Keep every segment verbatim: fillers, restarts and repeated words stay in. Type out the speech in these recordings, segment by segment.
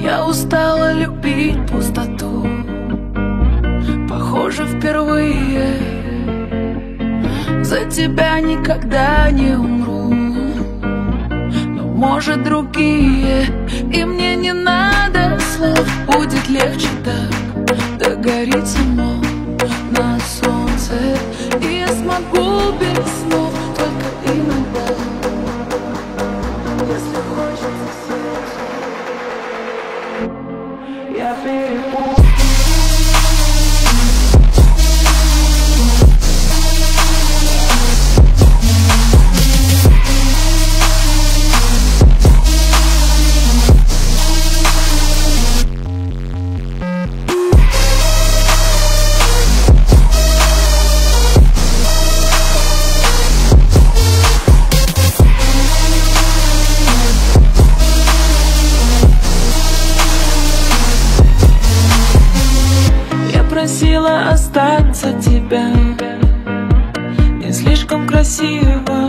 Я устала любить пустоту, похоже, впервые. За тебя никогда не умру, но, может, другие. И мне не надо слов, будет легче так, да горит само на солнце. И я смогу без слов, только иногда, если хочется сердце, я перепутала. Просила остаться тебя, не слишком красиво,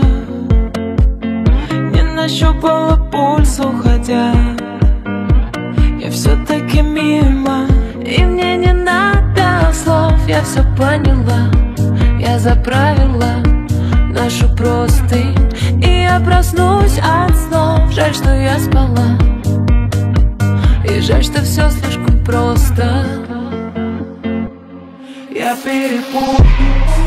не нащупала пульс, уходя. Я все-таки мимо, и мне не надо слов. Я все поняла, я заправила нашу простынь, и я проснусь от снов. Жаль, что я спала, и жаль, что все слишком просто. Я перепутал.